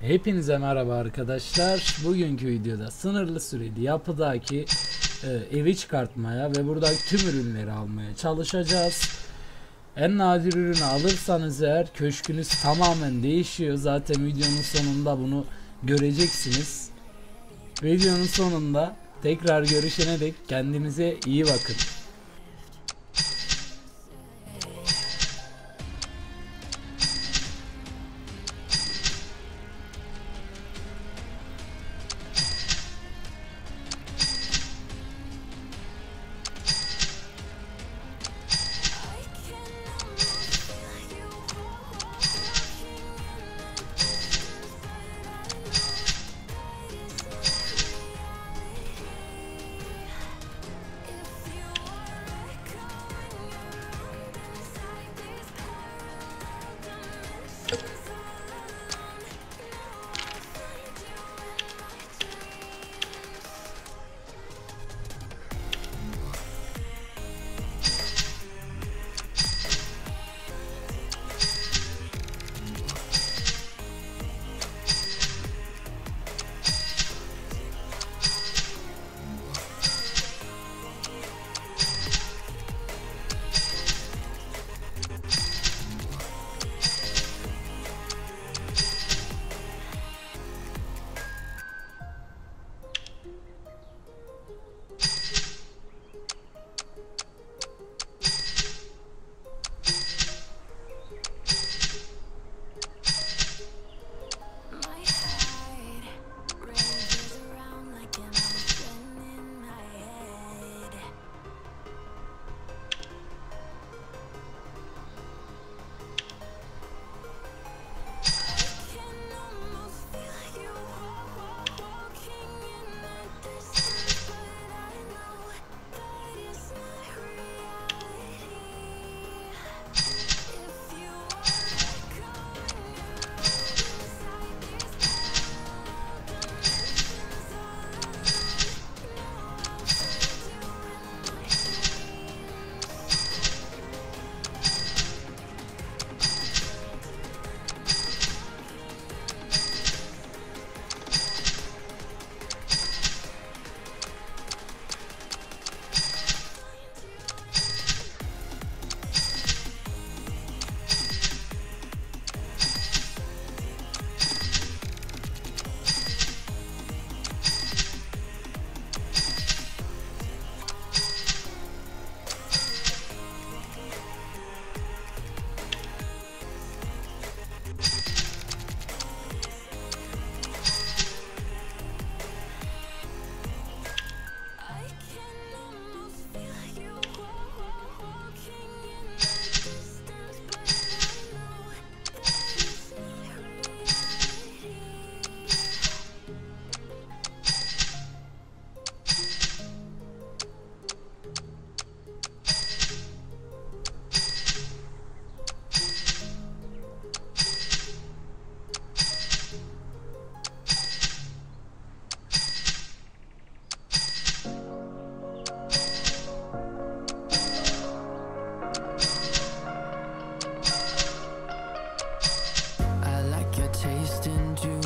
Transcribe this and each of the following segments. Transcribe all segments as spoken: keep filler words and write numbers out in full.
Hepinize merhaba arkadaşlar. Bugünkü videoda sınırlı süreli yapıdaki e, evi çıkartmaya ve buradaki tüm ürünleri almaya çalışacağız. En nadir ürünü alırsanız eğer köşkünüz tamamen değişiyor. Zaten videonun sonunda bunu göreceksiniz. Videonun sonunda tekrar görüşene dek kendinize iyi bakın. Thank you.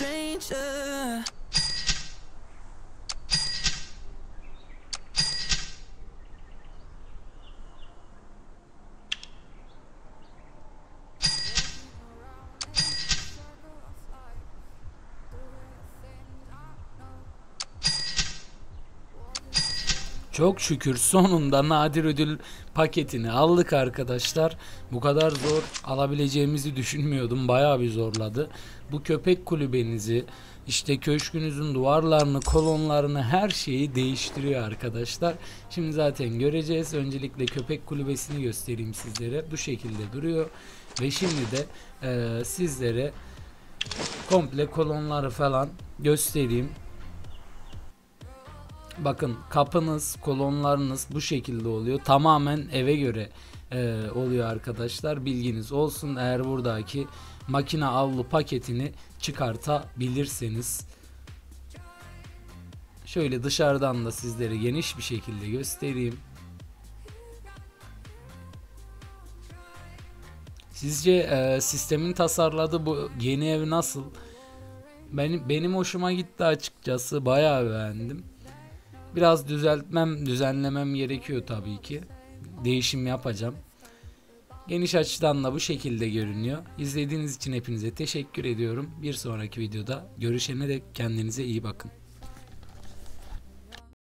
stranger. Çok şükür sonunda nadir ödül paketini aldık arkadaşlar. Bu kadar zor alabileceğimizi düşünmüyordum. Bayağı bir zorladı. Bu köpek kulübenizi, işte köşkünüzün duvarlarını, kolonlarını, her şeyi değiştiriyor arkadaşlar. Şimdi zaten göreceğiz. Öncelikle köpek kulübesini göstereyim sizlere. Bu şekilde duruyor. Ve şimdi de e, sizlere komple kolonları falan göstereyim. Bakın kapınız, kolonlarınız bu şekilde oluyor. Tamamen eve göre e, oluyor arkadaşlar. Bilginiz olsun. Eğer buradaki makine avlu paketini çıkartabilirseniz. Şöyle dışarıdan da sizlere geniş bir şekilde göstereyim. Sizce e, sistemin tasarladığı bu yeni ev nasıl? Benim, benim hoşuma gitti açıkçası. Bayağı beğendim. Biraz düzeltmem, düzenlemem gerekiyor tabii ki. Değişim yapacağım. Geniş açıdan da bu şekilde görünüyor. İzlediğiniz için hepinize teşekkür ediyorum. Bir sonraki videoda görüşene dek kendinize iyi bakın.